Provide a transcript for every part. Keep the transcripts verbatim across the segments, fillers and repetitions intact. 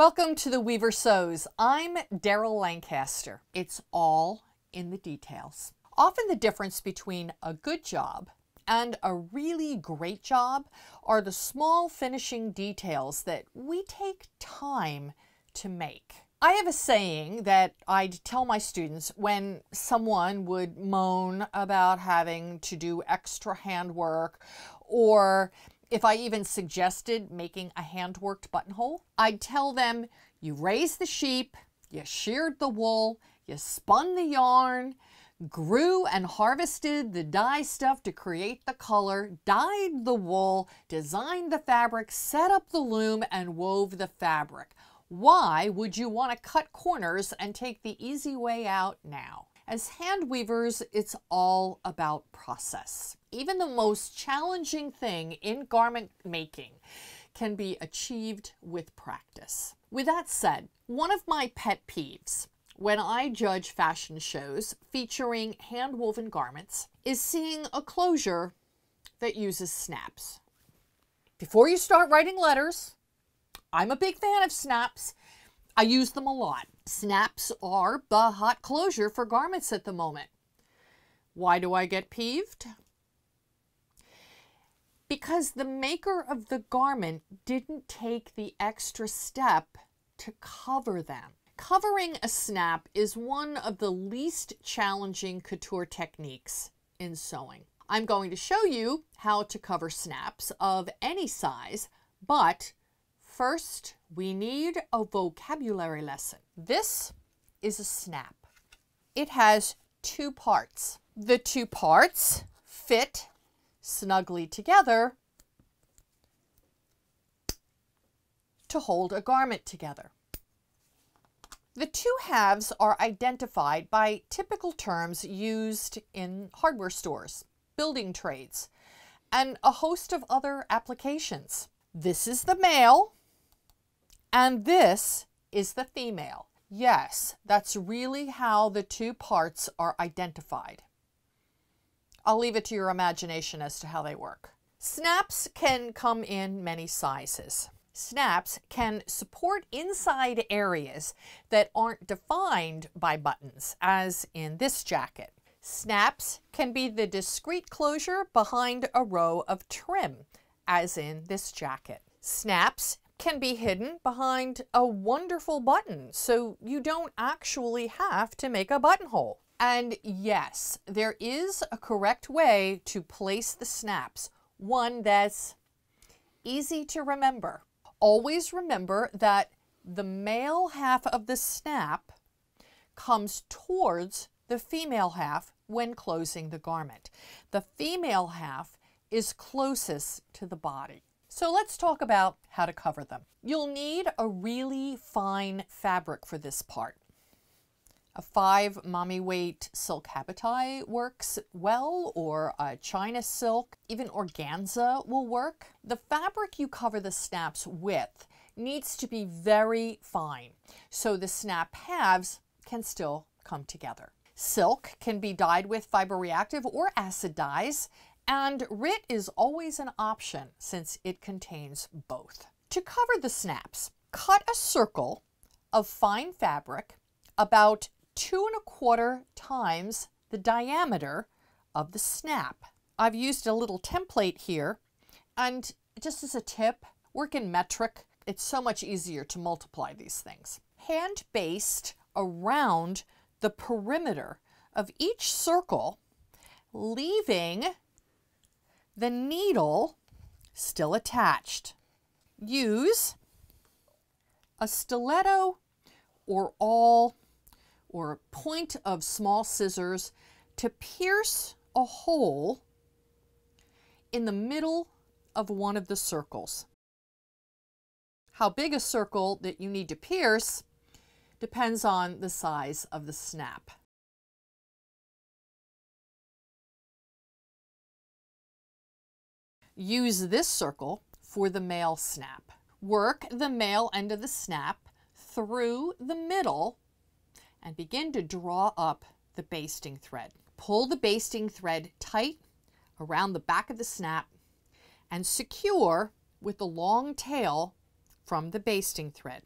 Welcome to The Weaver Sews. I'm Daryl Lancaster. It's all in the details. Often the difference between a good job and a really great job are the small finishing details that we take time to make. I have a saying that I'd tell my students when someone would moan about having to do extra handwork, or if I even suggested making a hand-worked buttonhole, I'd tell them, you raised the sheep, you sheared the wool, you spun the yarn, grew and harvested the dye stuff to create the color, dyed the wool, designed the fabric, set up the loom, and wove the fabric. Why would you want to cut corners and take the easy way out now? As hand weavers, it's all about process. Even the most challenging thing in garment making can be achieved with practice. With that said, one of my pet peeves when I judge fashion shows featuring hand-woven garments is seeing a closure that uses snaps. Before you start writing letters, I'm a big fan of snaps. I use them a lot. Snaps are the hot closure for garments at the moment. Why do I get peeved? Because the maker of the garment didn't take the extra step to cover them. Covering a snap is one of the least challenging couture techniques in sewing. I'm going to show you how to cover snaps of any size, but first, we need a vocabulary lesson. This is a snap. It has two parts. The two parts fit snugly together to hold a garment together. The two halves are identified by typical terms used in hardware stores, building trades, and a host of other applications. This is the male. And this is the female. Yes, that's really how the two parts are identified. I'll leave it to your imagination as to how they work. Snaps can come in many sizes. Snaps can support inside areas that aren't defined by buttons, as in this jacket. Snaps can be the discrete closure behind a row of trim, as in this jacket. Snaps can be hidden behind a wonderful button, so you don't actually have to make a buttonhole. And yes, there is a correct way to place the snaps, one that's easy to remember. Always remember that the male half of the snap comes towards the female half when closing the garment. The female half is closest to the body. So let's talk about how to cover them. You'll need a really fine fabric for this part. A five mommy weight silk habitaille works well, or a China silk, even organza will work. The fabric you cover the snaps with needs to be very fine so the snap halves can still come together. Silk can be dyed with fiber-reactive or acid dyes, and R I T is always an option since it contains both. To cover the snaps, cut a circle of fine fabric about two and a quarter times the diameter of the snap. I've used a little template here, and just as a tip, work in metric. It's so much easier to multiply these things. Hand baste around the perimeter of each circle, leaving the needle still attached. Use a stiletto or awl or point of small scissors to pierce a hole in the middle of one of the circles. How big a circle that you need to pierce depends on the size of the snap. Use this circle for the male snap. Work the male end of the snap through the middle and begin to draw up the basting thread. Pull the basting thread tight around the back of the snap and secure with the long tail from the basting thread.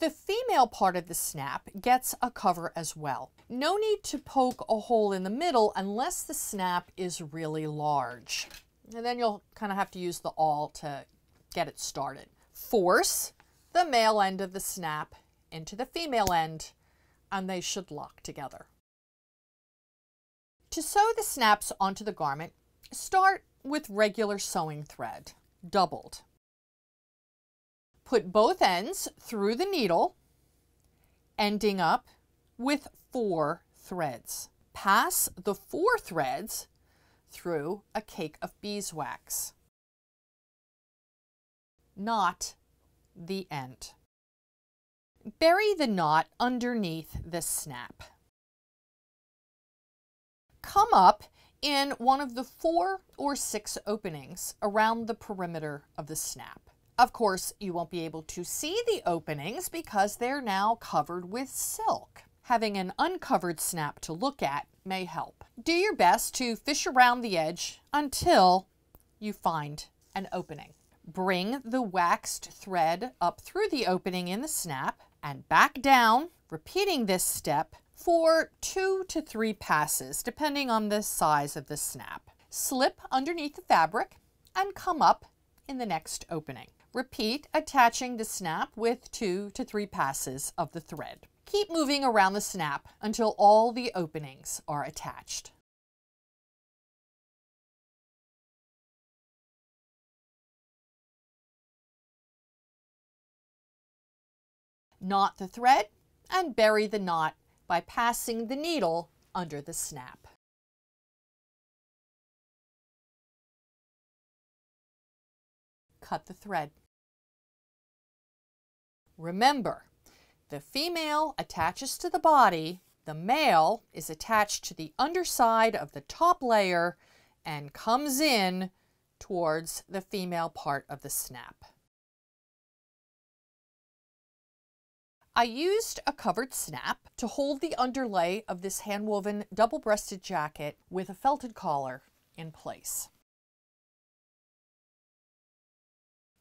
The female part of the snap gets a cover as well. No need to poke a hole in the middle unless the snap is really large. And then you'll kind of have to use the awl to get it started. Force the male end of the snap into the female end, and they should lock together. To sew the snaps onto the garment, start with regular sewing thread, doubled. Put both ends through the needle, ending up with four threads. Pass the four threads through a cake of beeswax, knot the end. Bury the knot underneath the snap. Come up in one of the four or six openings around the perimeter of the snap. Of course, you won't be able to see the openings because they're now covered with silk. Having an uncovered snap to look at may help. Do your best to fish around the edge until you find an opening. Bring the waxed thread up through the opening in the snap and back down, repeating this step for two to three passes, depending on the size of the snap. Slip underneath the fabric and come up in the next opening. Repeat attaching the snap with two to three passes of the thread. Keep moving around the snap until all the openings are attached. Knot the thread and bury the knot by passing the needle under the snap. Cut the thread. Remember, the female attaches to the body, the male is attached to the underside of the top layer and comes in towards the female part of the snap. I used a covered snap to hold the underlay of this hand-woven double-breasted jacket with a felted collar in place.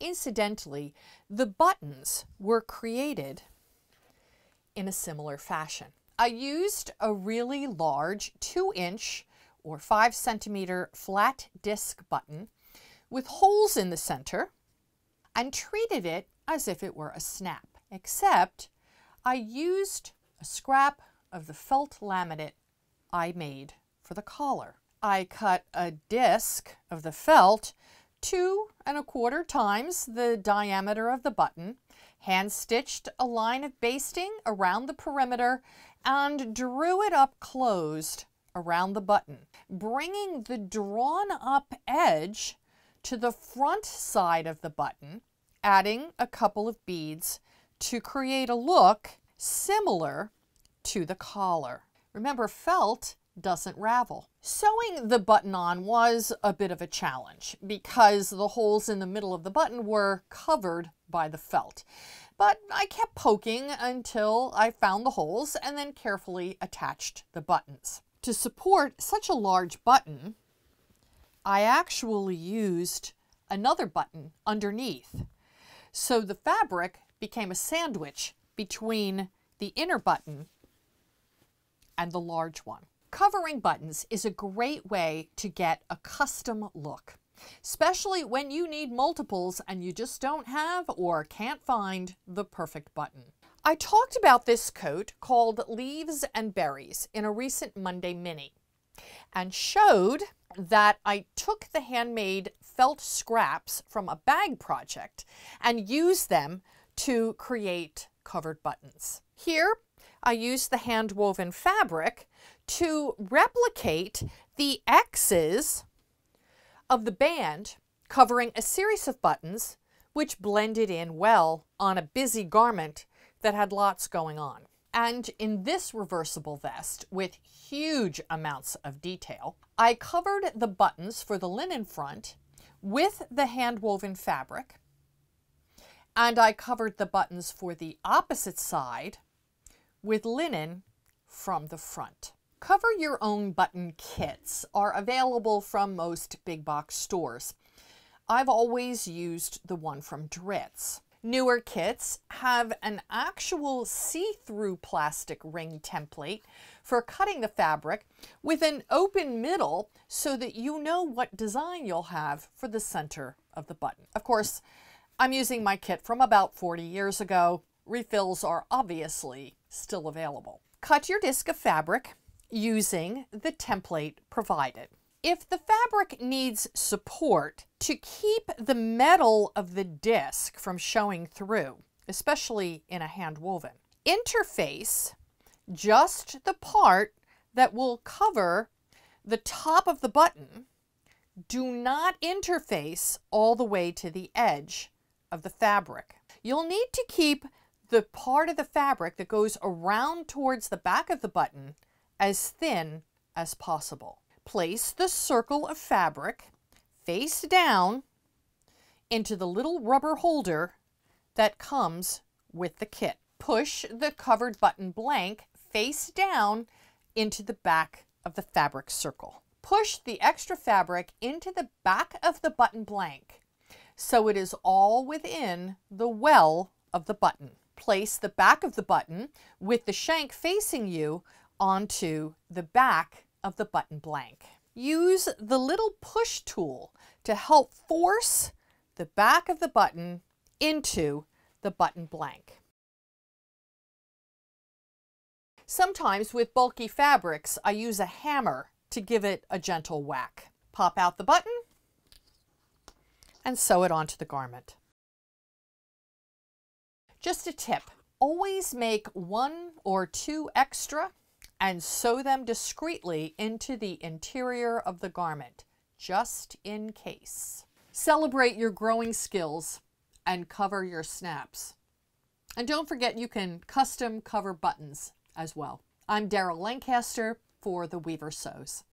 Incidentally, the buttons were created in a similar fashion. I used a really large two inch or five centimeter flat disc button with holes in the center and treated it as if it were a snap, except I used a scrap of the felt laminate I made for the collar. I cut a disc of the felt two and a quarter times the diameter of the button, hand-stitched a line of basting around the perimeter, and drew it up closed around the button, bringing the drawn-up edge to the front side of the button, adding a couple of beads to create a look similar to the collar. Remember, felt doesn't ravel. Sewing the button on was a bit of a challenge because the holes in the middle of the button were covered by the felt. But I kept poking until I found the holes and then carefully attached the buttons. To support such a large button, I actually used another button underneath. So the fabric became a sandwich between the inner button and the large one. Covering buttons is a great way to get a custom look, especially when you need multiples and you just don't have or can't find the perfect button. I talked about this coat called Leaves and Berries in a recent Monday Mini and showed that I took the handmade felt scraps from a bag project and used them to create covered buttons. Here, I used the hand-woven fabric to replicate the X's of the band covering a series of buttons, which blended in well on a busy garment that had lots going on. And in this reversible vest with huge amounts of detail, I covered the buttons for the linen front with the hand-woven fabric, and I covered the buttons for the opposite side with linen from the front. Cover your own button kits are available from most big box stores. I've always used the one from Dritz. Newer kits have an actual see-through plastic ring template for cutting the fabric with an open middle so that you know what design you'll have for the center of the button. Of course, I'm using my kit from about forty years ago. Refills are obviously still available. Cut your disc of fabric using the template provided. If the fabric needs support to keep the metal of the disc from showing through, especially in a hand woven, interface just the part that will cover the top of the button. Do not interface all the way to the edge of the fabric. You'll need to keep the part of the fabric that goes around towards the back of the button as thin as possible. Place the circle of fabric face down into the little rubber holder that comes with the kit. Push the covered button blank face down into the back of the fabric circle. Push the extra fabric into the back of the button blank so it is all within the well of the button. Place the back of the button with the shank facing you onto the back of the button blank. Use the little push tool to help force the back of the button into the button blank. Sometimes with bulky fabrics, I use a hammer to give it a gentle whack. Pop out the button and sew it onto the garment. Just a tip, always make one or two extra and sew them discreetly into the interior of the garment, just in case. Celebrate your growing skills and cover your snaps. And don't forget you can custom cover buttons as well. I'm Darrell Lancaster for The Weaver Sews.